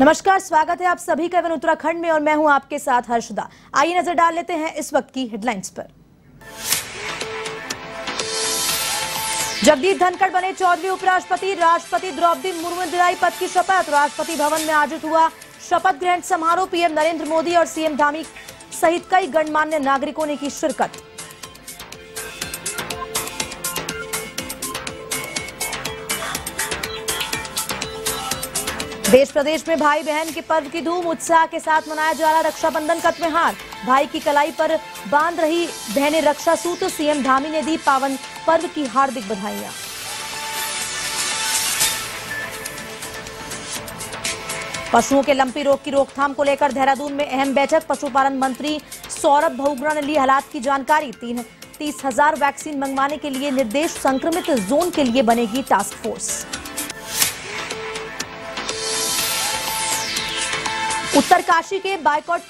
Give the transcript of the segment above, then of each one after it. नमस्कार, स्वागत है आप सभी का A1 उत्तराखंड में और मैं हूं आपके साथ हर्षदा। आइए नजर डाल लेते हैं इस वक्त की हेडलाइंस पर। जगदीप धनखड़ बने चौधरी उपराष्ट्रपति, राष्ट्रपति द्रौपदी मुर्मू ने दिलाई पद की शपथ। राष्ट्रपति भवन में आयोजित हुआ शपथ ग्रहण समारोह, पीएम नरेंद्र मोदी और सीएम धामी सहित कई गणमान्य नागरिकों ने की शिरकत। देश प्रदेश में भाई बहन के पर्व की धूम, उत्साह के साथ मनाया जा रहा रक्षाबंधन का त्योहार। भाई की कलाई पर बांध रही बहनें रक्षा सूत्र, सीएम धामी ने दी पावन पर्व की हार्दिक बधाइयां। पशुओं के लंपी रोग की रोकथाम को लेकर देहरादून में अहम बैठक, पशुपालन मंत्री सौरभ भौगरा ने ली हालात की जानकारी। 30,000 वैक्सीन मंगवाने के लिए निर्देश, संक्रमित जोन के लिए बनेगी टास्क फोर्स। उत्तरकाशी के बड़ाकोट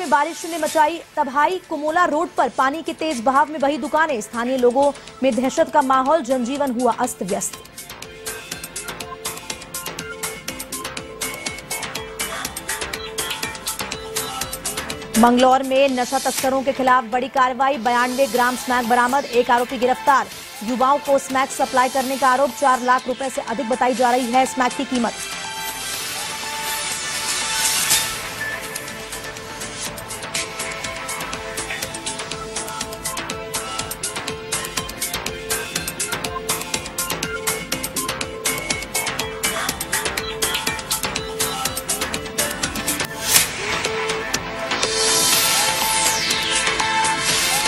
में बारिश ने मचाई तबाही, कुमोला रोड पर पानी के तेज बहाव में बही दुकानें, स्थानीय लोगों में दहशत का माहौल, जनजीवन हुआ अस्त व्यस्त। मंगलौर में नशा तस्करों के खिलाफ बड़ी कार्रवाई, 92 ग्राम स्मैक बरामद, एक आरोपी गिरफ्तार। युवाओं को स्मैक सप्लाई करने का आरोप, 4 लाख रुपए से अधिक बताई जा रही है स्मैक की कीमत।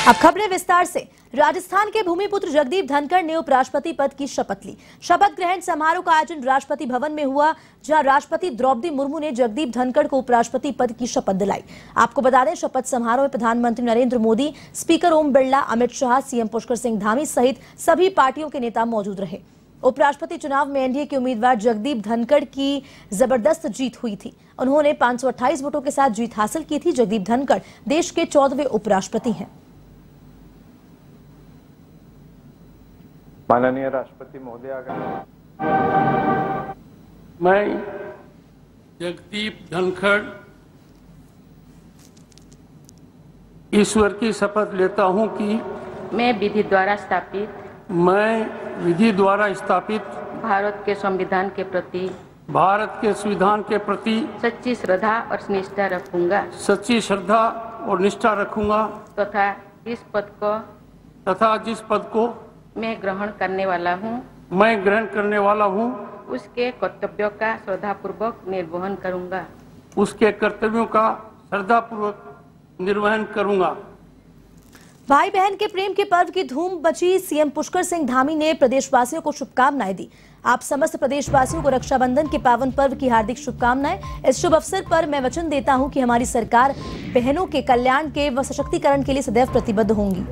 अब खबरें विस्तार से। राजस्थान के भूमिपुत्र जगदीप धनखड़ ने उपराष्ट्रपति पद की शपथ ली। शपथ ग्रहण समारोह का आयोजन राष्ट्रपति भवन में हुआ, जहां राष्ट्रपति द्रौपदी मुर्मू ने जगदीप धनखड़ को उपराष्ट्रपति पद की शपथ दिलाई। आपको बता दें, शपथ समारोह में प्रधानमंत्री नरेंद्र मोदी, स्पीकर ओम बिरला, अमित शाह, सीएम पुष्कर सिंह धामी सहित सभी पार्टियों के नेता मौजूद रहे। उपराष्ट्रपति चुनाव में एनडीए के उम्मीदवार जगदीप धनखड़ की जबरदस्त जीत हुई थी। उन्होंने 528 वोटों के साथ जीत हासिल की थी। जगदीप धनखड़ देश के 14वें उपराष्ट्रपति हैं। माननीय राष्ट्रपति महोदया, मैं जगदीप धनखड़ ईश्वर की शपथ लेता हूं कि मैं विधि द्वारा स्थापित भारत के संविधान के प्रति सच्ची श्रद्धा और निष्ठा रखूंगा तथा जिस पद को मैं ग्रहण करने वाला हूँ उसके कर्तव्यों का श्रद्धापूर्वक निर्वहन करूँगा भाई बहन के प्रेम के पर्व की धूम मची। सीएम पुष्कर सिंह धामी ने प्रदेशवासियों को शुभकामनाएं दी। आप समस्त प्रदेशवासियों को रक्षाबंधन के पावन पर्व की हार्दिक शुभकामनाएं। इस शुभ अवसर पर मैं वचन देता हूँ कि हमारी सरकार बहनों के कल्याण के व सशक्तिकरण के लिए सदैव प्रतिबद्ध होंगी।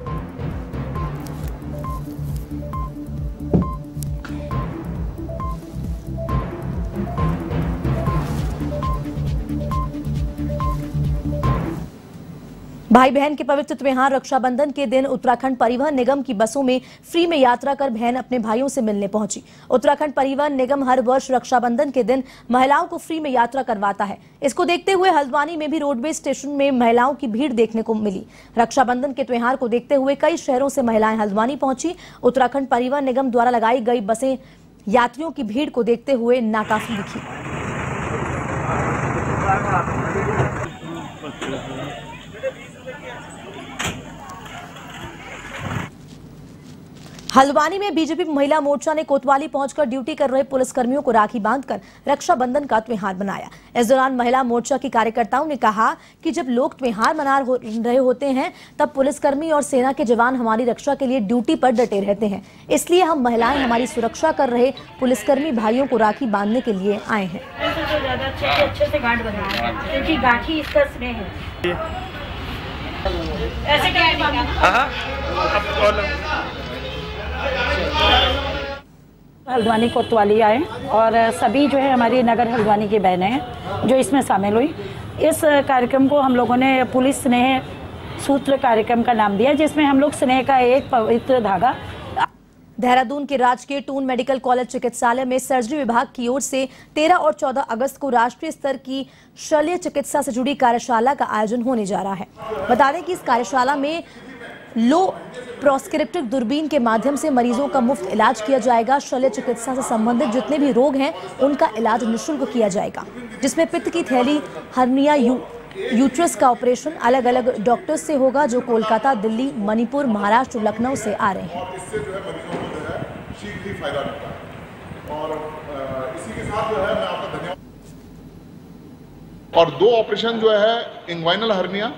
भाई बहन के पवित्र त्योहार रक्षाबंधन के दिन उत्तराखंड परिवहन निगम की बसों में फ्री में यात्रा कर बहन अपने भाइयों से मिलने पहुंची। उत्तराखंड परिवहन निगम हर वर्ष रक्षाबंधन के दिन महिलाओं को फ्री में यात्रा करवाता है। इसको देखते हुए हल्द्वानी में भी रोडवे स्टेशन में महिलाओं की भीड़ देखने को मिली। रक्षाबंधन के त्योहार को देखते हुए कई शहरों से महिलाएं हल्द्वानी पहुंची। उत्तराखंड परिवहन निगम द्वारा लगाई गई बसें यात्रियों की भीड़ को देखते हुए नाकाफी दिखी। हल्द्वानी में बीजेपी महिला मोर्चा ने कोतवाली पहुंचकर ड्यूटी कर रहे पुलिसकर्मियों को राखी बांधकर रक्षाबंधन का त्योहार मनाया। इस दौरान महिला मोर्चा की कार्यकर्ताओं ने कहा कि जब लोग त्योहार मना रहे होते हैं तब पुलिसकर्मी और सेना के जवान हमारी रक्षा के लिए ड्यूटी पर डटे रहते हैं, इसलिए हम महिलाएं हमारी सुरक्षा कर रहे पुलिसकर्मी भाइयों को राखी बांधने के लिए आए हैं। हल्द्वानी कोतवाली आए और सभी जो है हमारी नगर हल्द्वानी की बहनें हैं जो इसमें शामिल हुई। इस कार्यक्रम को हम लोगों ने पुलिस स्नेह सूत्र कार्यक्रम का नाम दिया, जिसमें हम लोग स्नेह का एक पवित्र धागा देहरादून के राजकीय टून मेडिकल कॉलेज चिकित्सालय में सर्जरी विभाग की ओर से 13 और 14 अगस्त को राष्ट्रीय स्तर की शल्य चिकित्सा से जुड़ी कार्यशाला का आयोजन होने जा रहा है। बता दें कि इस कार्यशाला में लो प्रोस्क्रिप्टिव दूरबीन के माध्यम से मरीजों का मुफ्त इलाज किया जाएगा। शल्य चिकित्सा से संबंधित जितने भी रोग हैं उनका इलाज निःशुल्क किया जाएगा, जिसमें पित्त की थैली, हर्निया, यूट्रस का ऑपरेशन अलग अलग डॉक्टर्स से होगा जो कोलकाता, दिल्ली, मणिपुर, महाराष्ट्र, लखनऊ से आ रहे हैं। और 2 ऑपरेशन जो है इंग्वाइनल हर्निया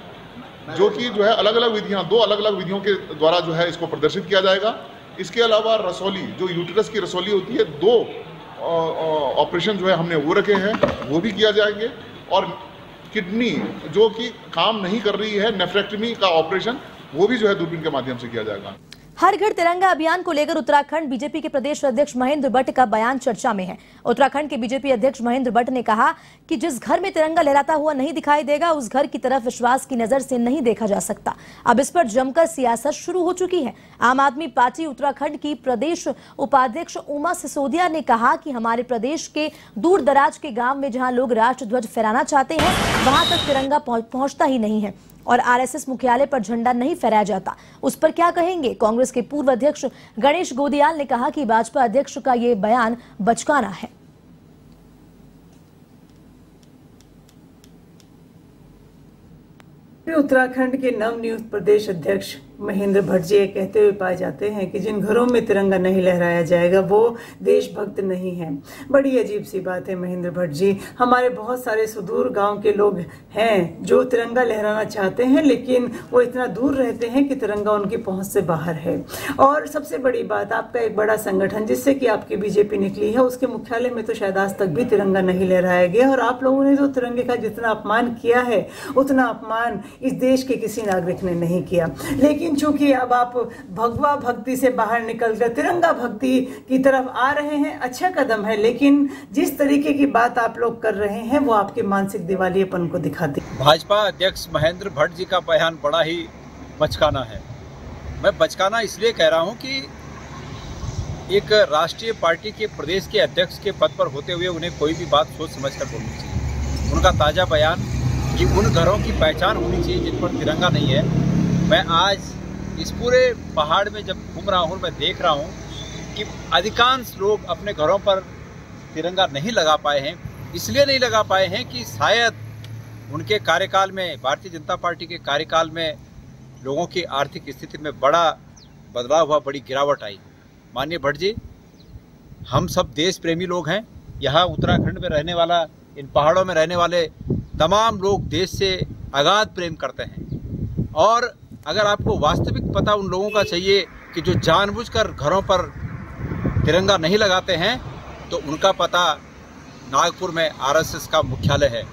जो कि जो है अलग अलग विधियां, 2 अलग अलग विधियों के द्वारा जो है इसको प्रदर्शित किया जाएगा। इसके अलावा रसौली, जो यूट्रस की रसौली होती है, 2 ऑपरेशन जो है हमने वो रखे हैं, वो भी किया जाएंगे। और किडनी जो कि काम नहीं कर रही है, नेफ्रेक्टमी का ऑपरेशन, वो भी जो है दूरबीन के माध्यम से किया जाएगा। हर घर तिरंगा अभियान को लेकर उत्तराखंड बीजेपी के प्रदेश अध्यक्ष महेंद्र भट्ट का बयान चर्चा में है। उत्तराखंड के बीजेपी अध्यक्ष महेंद्र भट्ट ने कहा कि जिस घर में तिरंगा लहराता हुआ नहीं दिखाई देगा उस घर की तरफ विश्वास की नजर से नहीं देखा जा सकता। अब इस पर जमकर सियासत शुरू हो चुकी है। आम आदमी पार्टी उत्तराखंड की प्रदेश उपाध्यक्ष उमा सिसोदिया ने कहा कि हमारे प्रदेश के दूर दराज के गाँव में जहाँ लोग राष्ट्र ध्वज फहराना चाहते हैं वहाँ तक तिरंगा पहुँचता ही नहीं है और आरएसएस मुख्यालय पर झंडा नहीं फहराया जाता। उस पर क्या कहेंगे? कांग्रेस के पूर्व अध्यक्ष गणेश गोदियाल ने कहा कि भाजपा अध्यक्ष का ये बयान बचकाना है। उत्तराखंड के नवनियुक्त प्रदेश अध्यक्ष महेंद्र भट्ट जी कहते हुए पाए जाते हैं कि जिन घरों में तिरंगा नहीं लहराया जाएगा वो देशभक्त नहीं है। बड़ी अजीब सी बात है महेंद्र भट्ट जी। हमारे बहुत सारे सुदूर गांव के लोग हैं जो तिरंगा लहराना चाहते हैं लेकिन वो इतना दूर रहते हैं कि तिरंगा उनकी पहुंच से बाहर है। और सबसे बड़ी बात, आपका एक बड़ा संगठन जिससे कि आपकी बीजेपी निकली है उसके मुख्यालय में तो शायद आज तक भी तिरंगा नहीं लहराया गया और आप लोगों ने तो तिरंगे का जितना अपमान किया है उतना अपमान इस देश के किसी नागरिक ने नहीं किया। लेकिन चूंकि अब आप भगवा भक्ति से बाहर निकलकर तिरंगा भक्ति की तरफ आ रहे हैं, अच्छा कदम है, लेकिन जिस तरीके की बात आप लोग कर रहे हैं वो आपके मानसिक दिवालियापन को दिखाती है। भाजपा अध्यक्ष महेंद्र भट्ट जी का बयान बड़ा ही बचकाना है। मैं बचकाना इसलिए कह रहा हूँ कि एक राष्ट्रीय पार्टी के प्रदेश के अध्यक्ष के पद पर होते हुए उन्हें कोई भी बात सोच समझ कर बोलनी चाहिए। उनका ताज़ा बयान कि उन घरों की पहचान होनी चाहिए जिन पर तिरंगा नहीं है। मैं आज इस पूरे पहाड़ में जब घूम रहा हूँ, मैं देख रहा हूँ कि अधिकांश लोग अपने घरों पर तिरंगा नहीं लगा पाए हैं। इसलिए नहीं लगा पाए हैं कि शायद उनके कार्यकाल में, भारतीय जनता पार्टी के कार्यकाल में लोगों की आर्थिक स्थिति में बड़ा बदलाव हुआ, बड़ी गिरावट आई। माननीय भट्ट जी, हम सब देश प्रेमी लोग हैं। यहाँ उत्तराखंड में रहने वाला, इन पहाड़ों में रहने वाले तमाम लोग देश से अगाध प्रेम करते हैं। और अगर आपको वास्तविक पता उन लोगों का चाहिए कि जो जानबूझकर घरों पर तिरंगा नहीं लगाते हैं, तो उनका पता नागपुर में आरएसएस का मुख्यालय है।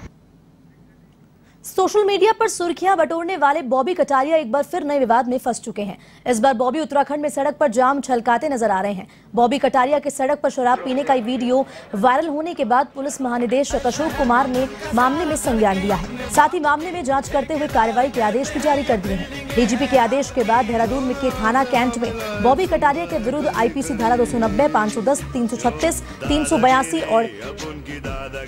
सोशल मीडिया पर सुर्खियां बटोरने वाले बॉबी कटारिया एक बार फिर नए विवाद में फंस चुके हैं। इस बार बॉबी उत्तराखंड में सड़क पर जाम छलकाते नजर आ रहे हैं। बॉबी कटारिया के सड़क पर शराब पीने का वीडियो वायरल होने के बाद पुलिस महानिदेशक अशोक कुमार ने मामले में संज्ञान लिया है। साथ ही मामले में जाँच करते हुए कार्रवाई के आदेश भी जारी कर दिए हैं। डीजीपी के आदेश के बाद देहरादून के थाना कैंट में बॉबी कटारिया के विरुद्ध आईपीसी धारा 290, 510, 336, 382 और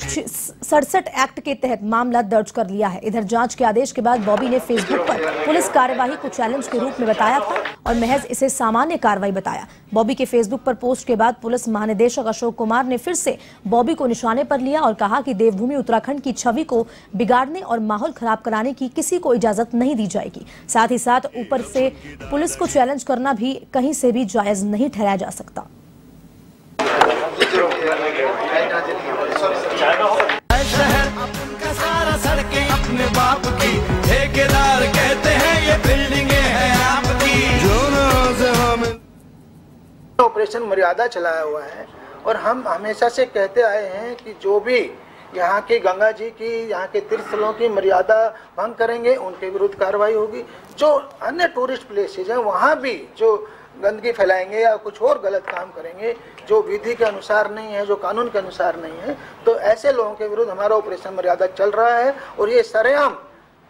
67 एक्ट के तहत मामला दर्ज कर लिया है। इधर जांच के आदेश के बाद बॉबी ने फेसबुक पर पुलिस कार्यवाही को चैलेंज के रूप में बताया था और महज इसे सामान्य कार्रवाई बताया। बॉबी के फेसबुक पर पोस्ट के बाद पुलिस महानिदेशक अशोक कुमार ने फिर से बॉबी को निशाने पर लिया और कहा कि देवभूमि उत्तराखंड की छवि को बिगाड़ने और माहौल खराब कराने की किसी को इजाजत नहीं दी जाएगी। साथ ही साथ ऊपर से पुलिस को चैलेंज करना भी कहीं से भी जायज नहीं ठहराया जा सकता। ऑपरेशन मर्यादा चलाया हुआ है और हम हमेशा से कहते आए हैं कि जो भी यहाँ के गंगा जी की, यहाँ के तीर्थ स्थलों की मर्यादा भंग करेंगे उनके विरुद्ध कार्रवाई होगी। जो अन्य टूरिस्ट प्लेसेज हैं वहाँ भी जो गंदगी फैलाएंगे या कुछ और गलत काम करेंगे जो विधि के अनुसार नहीं है, जो कानून के अनुसार नहीं है, तो ऐसे लोगों के विरुद्ध हमारा ऑपरेशन मर्यादा चल रहा है और ये सरेआम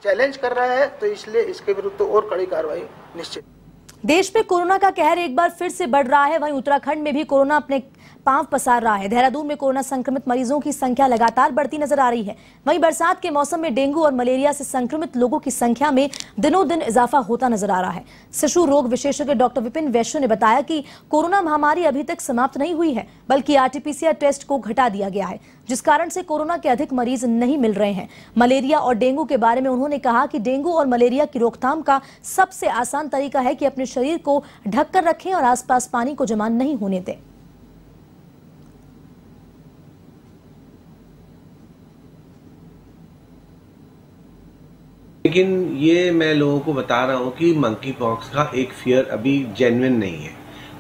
चैलेंज कर रहा है, तो इसलिए इसके विरुद्ध तो और कड़ी कार्रवाई निश्चित। देश में कोरोना का कहर एक बार फिर से बढ़ रहा है। वहीं उत्तराखंड में भी कोरोना अपने पांव पसार रहा है। देहरादून में कोरोना संक्रमित मरीजों की संख्या लगातार बढ़ती नजर आ रही है। वहीं बरसात के मौसम में डेंगू और मलेरिया से संक्रमित लोगों की संख्या में दिनों दिन इजाफा होता नजर आ रहा है। शिशु रोग विशेषज्ञ डॉक्टर विपिन वैश्व ने बताया कि कोरोना महामारी अभी तक समाप्त नहीं हुई है, बल्कि आरटीपीसीआर टेस्ट को घटा दिया गया है, जिस कारण से कोरोना के अधिक मरीज नहीं मिल रहे हैं। मलेरिया और डेंगू के बारे में उन्होंने कहा कि डेंगू और मलेरिया की रोकथाम का सबसे आसान तरीका है कि अपने शरीर को ढक कर रखें और आसपास पानी को जमा नहीं होने दें। लेकिन ये मैं लोगों को बता रहा हूं कि मंकी पॉक्स का एक फियर अभी जेन्युइन नहीं है,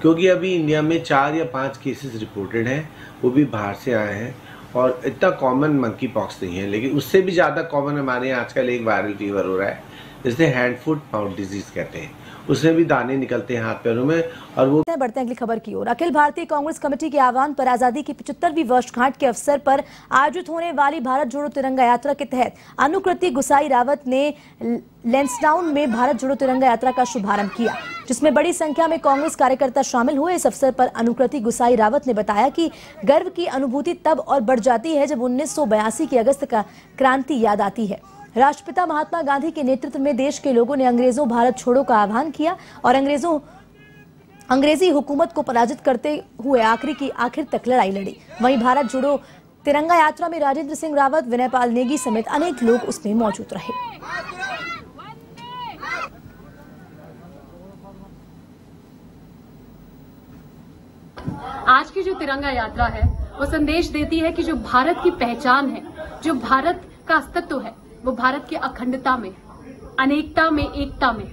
क्योंकि अभी इंडिया में 4 या 5 केसेस रिपोर्टेड हैं, वो भी बाहर से आए हैं और इतना कॉमन मंकी पॉक्स नहीं है। लेकिन उससे भी ज़्यादा कॉमन हमारे यहाँ आजकल एक वायरल फीवर हो रहा है, जिसे हैंड फूट माउथ डिजीज कहते हैं। उसमें भी दाने निकलते हैं हाथ पैरों में। और वो बढ़ते हैं अगली खबर की ओर। अखिल भारतीय कांग्रेस कमेटी के आह्वान पर आजादी की 75वीं वर्षगांठ के अवसर पर आयोजित होने वाली भारत जोड़ो तिरंगा यात्रा के तहत अनुकृति गुसाई रावत ने लेंसडाउन में भारत जोड़ो तिरंगा यात्रा का शुभारंभ किया, जिसमें बड़ी संख्या में कांग्रेस कार्यकर्ता शामिल हुए। इस अवसर पर अनुकृति गुसाई रावत ने बताया कि गर्व की अनुभूति तब और बढ़ जाती है जब 1982 की अगस्त का क्रांति याद आती है। राष्ट्रपिता महात्मा गांधी के नेतृत्व में देश के लोगों ने अंग्रेजों भारत छोड़ो का आह्वान किया और अंग्रेजी हुकूमत को पराजित करते हुए आखिर तक लड़ाई लड़ी। वहीं भारत जोड़ो तिरंगा यात्रा में राजेंद्र सिंह रावत, विनय पाल नेगी समेत अनेक लोग उसमें मौजूद रहे। आज की जो तिरंगा यात्रा है वो संदेश देती है कि जो भारत की पहचान है, जो भारत का अस्तित्व है, वो भारत की अखंडता में, अनेकता में, एकता में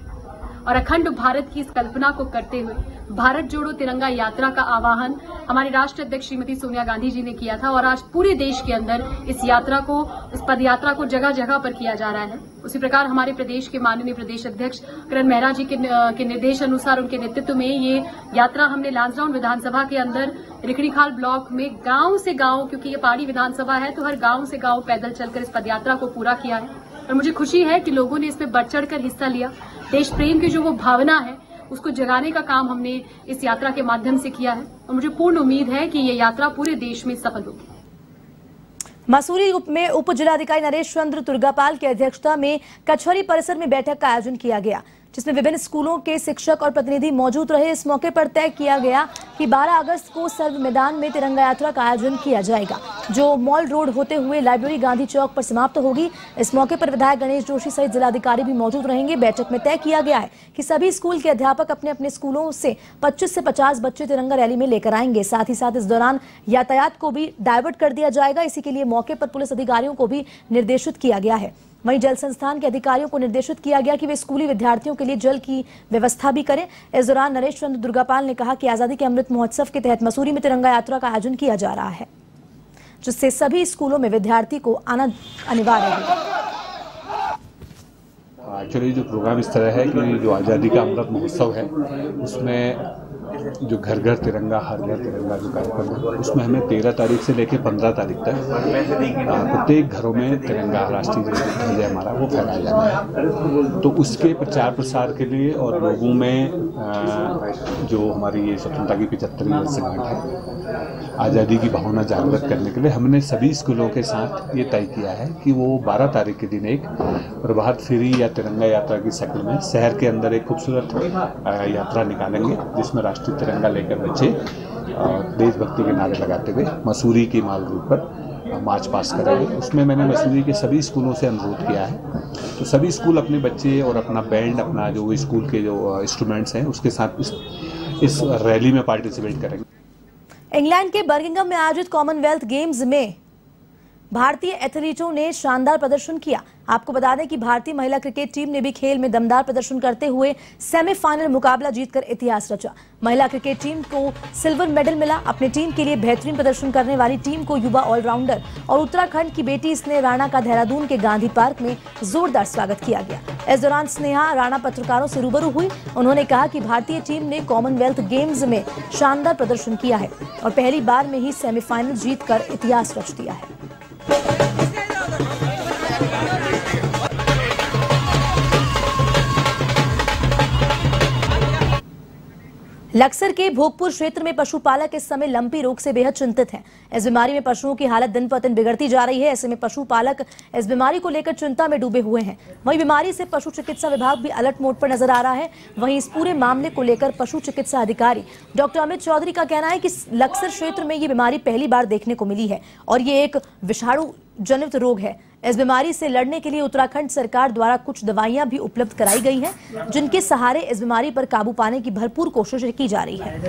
और अखंड भारत की इस कल्पना को करते हुए भारत जोड़ो तिरंगा यात्रा का आह्वान हमारे राष्ट्र अध्यक्ष श्रीमती सोनिया गांधी जी ने किया था और आज पूरे देश के अंदर इस यात्रा को, इस पद यात्रा को जगह जगह पर किया जा रहा है। उसी प्रकार हमारे प्रदेश के माननीय प्रदेश अध्यक्ष किरण मेहरा जी के निर्देश अनुसार उनके नेतृत्व में ये यात्रा हमने लांसडाउन विधानसभा के अंदर रिकड़ीखाल ब्लॉक में गाँव से गाँव, क्योंकि ये पहाड़ी विधानसभा है तो हर गाँव से गाँव पैदल चलकर इस पद यात्रा को पूरा किया है और मुझे खुशी है कि लोगों ने इसमें बढ़ चढ़ कर हिस्सा लिया। देश प्रेम की जो वो भावना है उसको जगाने का काम हमने इस यात्रा के माध्यम से किया है और मुझे पूर्ण उम्मीद है कि ये यात्रा पूरे देश में सफल होगी। मसूरी में उप जिलाधिकारी नरेश चंद्र तुर्गापाल की अध्यक्षता में कचहरी परिसर में बैठक का आयोजन किया गया, जिसमें विभिन्न स्कूलों के शिक्षक और प्रतिनिधि मौजूद रहे। इस मौके पर तय किया गया कि 12 अगस्त को सर्व मैदान में तिरंगा यात्रा का आयोजन किया जाएगा, जो मॉल रोड होते हुए लाइब्रेरी गांधी चौक पर समाप्त होगी। इस मौके पर विधायक गणेश जोशी सहित जिलाधिकारी भी मौजूद रहेंगे। बैठक में तय किया गया है कि सभी स्कूल के अध्यापक अपने अपने स्कूलों से 25 से 50 बच्चे तिरंगा रैली में लेकर आएंगे। साथ ही साथ इस दौरान यातायात को भी डायवर्ट कर दिया जाएगा। इसी के लिए मौके पर पुलिस अधिकारियों को भी निर्देशित किया गया है। वहीं जल संस्थान के अधिकारियों को निर्देशित किया गया कि वे स्कूली विद्यार्थियों के लिए जल की व्यवस्था भी करें। इस दौरान नरेश चंद्र दुर्गापाल ने कहा कि आजादी के अमृत महोत्सव के तहत मसूरी में तिरंगा यात्रा का आयोजन किया जा रहा है, जिससे सभी स्कूलों में विद्यार्थी को आना अनिवार्य है। एक्चुअली जो प्रोग्राम इस तरह है कि जो आज़ादी का अमृत महोत्सव है उसमें जो घर घर तिरंगा हर घर तिरंगा जो कार्यक्रम है उसमें हमें 13 तारीख से लेकर 15 तारीख तक प्रत्येक घरों में तिरंगा राष्ट्रीय ध्वज हमारा वो फहराया जाना है। तो उसके प्रचार प्रसार के लिए और लोगों में जो हमारी ये स्वतंत्रता की 75वीं वर्षगांठ है, आज़ादी की भावना जागृत करने के लिए हमने सभी स्कूलों के साथ ये तय किया है कि वो 12 तारीख के दिन एक प्रभात फेरी या तिरंगा यात्रा की शक्ल में शहर के अंदर एक खूबसूरत यात्रा निकालेंगे, जिसमें राष्ट्रीय तिरंगा लेकर बच्चे देशभक्ति के नारे लगाते हुए मसूरी के माल रोड पर मार्च पास करेंगे। उसमें मैंने मसूरी के सभी स्कूलों से अनुरोध किया है तो सभी स्कूल अपने बच्चे और अपना बैंड, अपना जो स्कूल के जो इंस्ट्रूमेंट्स हैं उसके साथ इस रैली में पार्टिसिपेट करेंगे। इंग्लैंड के बर्मिंघम में आयोजित कॉमनवेल्थ गेम्स में भारतीय एथलीटों ने शानदार प्रदर्शन किया। आपको बता दें कि भारतीय महिला क्रिकेट टीम ने भी खेल में दमदार प्रदर्शन करते हुए सेमीफाइनल मुकाबला जीतकर इतिहास रचा। महिला क्रिकेट टीम को सिल्वर मेडल मिला। अपनी टीम के लिए बेहतरीन प्रदर्शन करने वाली टीम को युवा ऑलराउंडर और उत्तराखंड की बेटी स्नेहा राणा का देहरादून के गांधी पार्क में जोरदार स्वागत किया गया। इस दौरान स्नेहा राणा पत्रकारों से रूबरू हुई। उन्होंने कहा कि भारतीय टीम ने कॉमनवेल्थ गेम्स में शानदार प्रदर्शन किया है और पहली बार में ही सेमीफाइनल जीतकर इतिहास रच दिया है। लक्सर के भोगपुर क्षेत्र में पशुपालक इस समय लंपी रोग से बेहद चिंतित हैं। इस बीमारी में पशुओं की हालत दिन पर दिन बिगड़ती जा रही है। ऐसे में पशुपालक इस बीमारी को लेकर चिंता में डूबे हुए हैं। वहीं बीमारी से पशु चिकित्सा विभाग भी अलर्ट मोड पर नजर आ रहा है। वहीं इस पूरे मामले को लेकर पशु चिकित्सा अधिकारी डॉक्टर अमित चौधरी का कहना है कि लक्सर क्षेत्र में ये बीमारी पहली बार देखने को मिली है और ये एक विषाणु जनित रोग है। इस बीमारी से लड़ने के लिए उत्तराखंड सरकार द्वारा कुछ दवाइयां भी उपलब्ध कराई गई हैं, जिनके सहारे इस बीमारी पर काबू पाने की भरपूर कोशिश की जा रही है।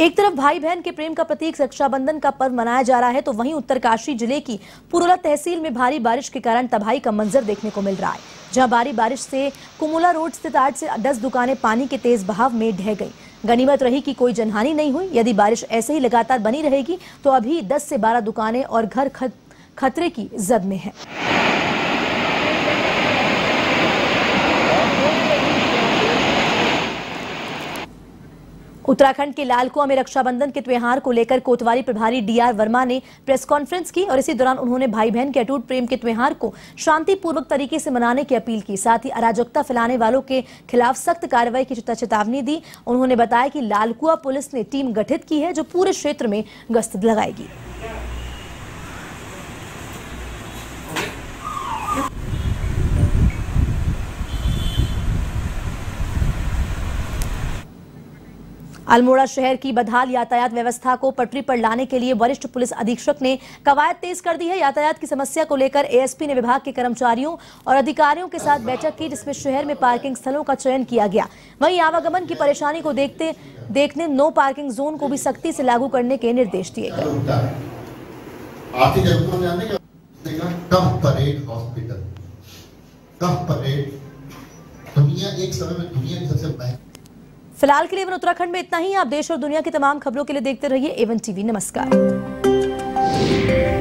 एक तरफ भाई बहन के प्रेम का प्रतीक रक्षाबंधन का पर्व मनाया जा रहा है, तो वहीं उत्तरकाशी जिले की पुरोला तहसील में भारी बारिश के कारण तबाही का मंजर देखने को मिल रहा है, जहां भारी बारिश से कुमुला रोड स्थित 8 से 10 दुकानें पानी के तेज बहाव में ढह गई। गनीमत रही कि कोई जनहानि नहीं हुई। यदि बारिश ऐसे ही लगातार बनी रहेगी तो अभी 10 से 12 दुकानें और घर खतरे की जद में है। उत्तराखंड के लालकुआ में रक्षाबंधन के त्योहार को लेकर कोतवाली प्रभारी डीआर वर्मा ने प्रेस कॉन्फ्रेंस की और इसी दौरान उन्होंने भाई बहन के अटूट प्रेम के त्योहार को शांतिपूर्वक तरीके से मनाने की अपील की। साथ ही अराजकता फैलाने वालों के खिलाफ सख्त कार्रवाई की चेतावनी दी। उन्होंने बताया कि लालकुआ पुलिस ने टीम गठित की है जो पूरे क्षेत्र में गश्त लगाएगी। अल्मोड़ा शहर की बदहाल यातायात व्यवस्था को पटरी पर लाने के लिए वरिष्ठ पुलिस अधीक्षक ने कवायद तेज कर दी है। यातायात की समस्या को लेकर एएसपी ने विभाग के कर्मचारियों और अधिकारियों के साथ बैठक की, जिसमें शहर में पार्किंग स्थलों का चयन किया गया। वहीं आवागमन की परेशानी को देखते नो पार्किंग जोन को भी सख्ती से लागू करने के निर्देश दिए गए। फिलहाल के लिए A1 उत्तराखंड में इतना ही। आप देश और दुनिया की तमाम खबरों के लिए देखते रहिए A1 TV। नमस्कार।